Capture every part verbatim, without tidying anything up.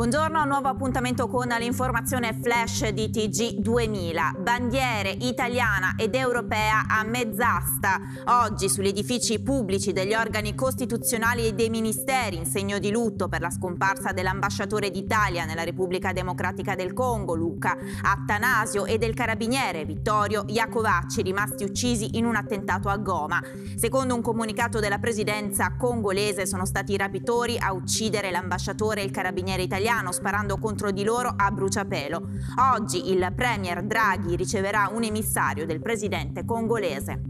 Buongiorno, nuovo appuntamento con l'informazione flash di T G duemila. Bandiere italiana ed europea a mezz'asta. Oggi sugli edifici pubblici degli organi costituzionali e dei ministeri in segno di lutto per la scomparsa dell'ambasciatore d'Italia nella Repubblica Democratica del Congo, Luca Attanasio, e del carabiniere Vittorio Iacovacci, rimasti uccisi in un attentato a Goma. Secondo un comunicato della presidenza congolese sono stati i rapitori a uccidere l'ambasciatore e il carabiniere italiano sparando contro di loro a bruciapelo. Oggi il premier Draghi riceverà un emissario del presidente congolese.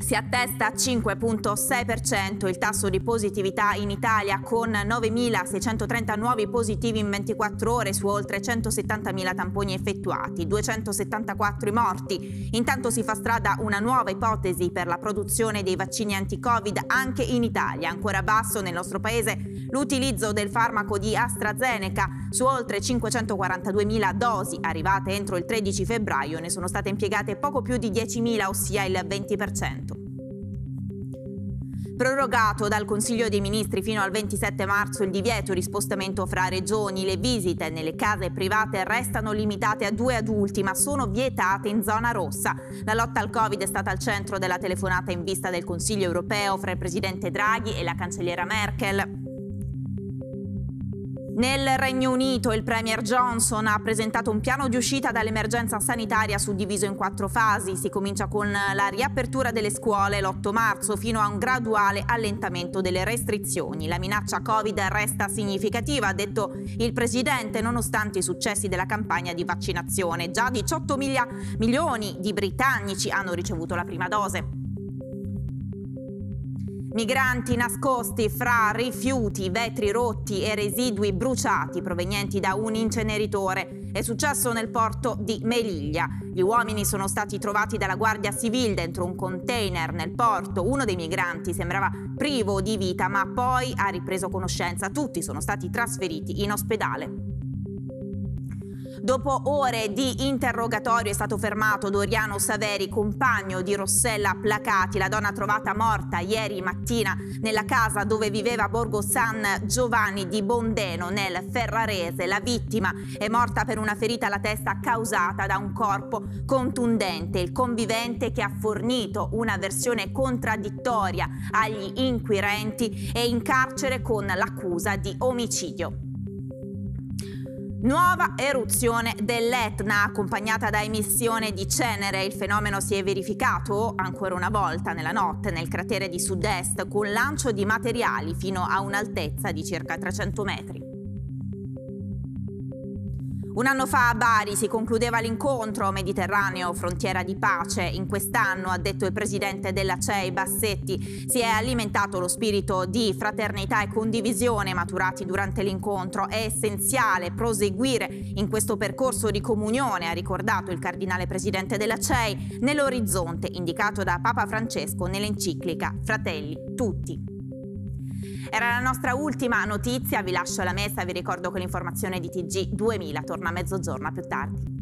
Si attesta a cinque virgola sei per cento il tasso di positività in Italia, con novemilaseicentotrenta nuovi positivi in ventiquattro ore su oltre centosettantamila tamponi effettuati, duecentosettantaquattro i morti. Intanto si fa strada una nuova ipotesi per la produzione dei vaccini anti-Covid anche in Italia. Ancora basso nel nostro paese l'utilizzo del farmaco di AstraZeneca. Su oltre cinquecentoquarantaduemila dosi arrivate entro il tredici febbraio ne sono state impiegate poco più di diecimila, ossia il venti per cento. Prorogato dal Consiglio dei Ministri fino al ventisette marzo il divieto di spostamento fra regioni. Le visite nelle case private restano limitate a due adulti, ma sono vietate in zona rossa. La lotta al Covid è stata al centro della telefonata in vista del Consiglio europeo fra il presidente Draghi e la cancelliera Merkel. Nel Regno Unito il premier Johnson ha presentato un piano di uscita dall'emergenza sanitaria suddiviso in quattro fasi. Si comincia con la riapertura delle scuole l'otto marzo fino a un graduale allentamento delle restrizioni. La minaccia Covid resta significativa, ha detto il presidente, nonostante i successi della campagna di vaccinazione. Già diciotto milioni di britannici hanno ricevuto la prima dose. Migranti nascosti fra rifiuti, vetri rotti e residui bruciati provenienti da un inceneritore. È successo nel porto di Meliglia. Gli uomini sono stati trovati dalla Guardia Civile dentro un container nel porto. Uno dei migranti sembrava privo di vita, ma poi ha ripreso conoscenza. Tutti sono stati trasferiti in ospedale. Dopo ore di interrogatorio è stato fermato Doriano Saveri, compagno di Rossella Placati, la donna trovata morta ieri mattina nella casa dove viveva a Borgo San Giovanni di Bondeno, nel Ferrarese. La vittima è morta per una ferita alla testa causata da un corpo contundente. Il convivente, che ha fornito una versione contraddittoria agli inquirenti, è in carcere con l'accusa di omicidio. Nuova eruzione dell'Etna accompagnata da emissione di cenere. Il fenomeno si è verificato ancora una volta nella notte nel cratere di sud-est, con lancio di materiali fino a un'altezza di circa trecento metri. Un anno fa a Bari si concludeva l'incontro Mediterraneo Frontiera di Pace. In quest'anno, ha detto il presidente della C E I Bassetti, si è alimentato lo spirito di fraternità e condivisione maturati durante l'incontro. È essenziale proseguire in questo percorso di comunione, ha ricordato il cardinale presidente della C E I, nell'orizzonte indicato da Papa Francesco nell'enciclica Fratelli Tutti. Era la nostra ultima notizia, vi lascio alla messa, vi ricordo che l'informazione di T G duemila torna a mezzogiorno più tardi.